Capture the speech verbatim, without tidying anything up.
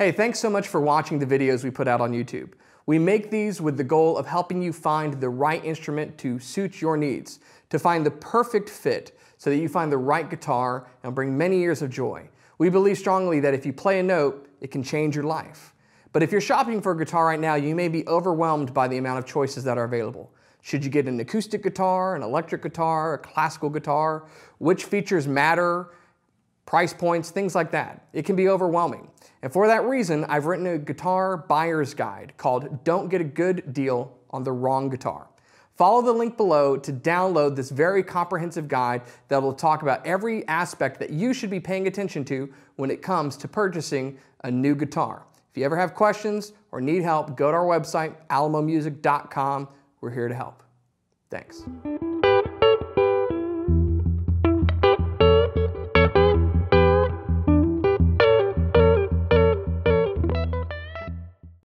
Hey, thanks so much for watching the videos we put out on YouTube. We make these with the goal of helping you find the right instrument to suit your needs, to find the perfect fit so that you find the right guitar and bring many years of joy. We believe strongly that if you play a note, it can change your life. But if you're shopping for a guitar right now, you may be overwhelmed by the amount of choices that are available. Should you get an acoustic guitar, an electric guitar, a classical guitar? Which features matter? Price points, things like that. It can be overwhelming. And for that reason, I've written a guitar buyer's guide called Don't Get a Good Deal on the Wrong Guitar. Follow the link below to download this very comprehensive guide that will talk about every aspect that you should be paying attention to when it comes to purchasing a new guitar. If you ever have questions or need help, go to our website, alamo music dot com. We're here to help. Thanks.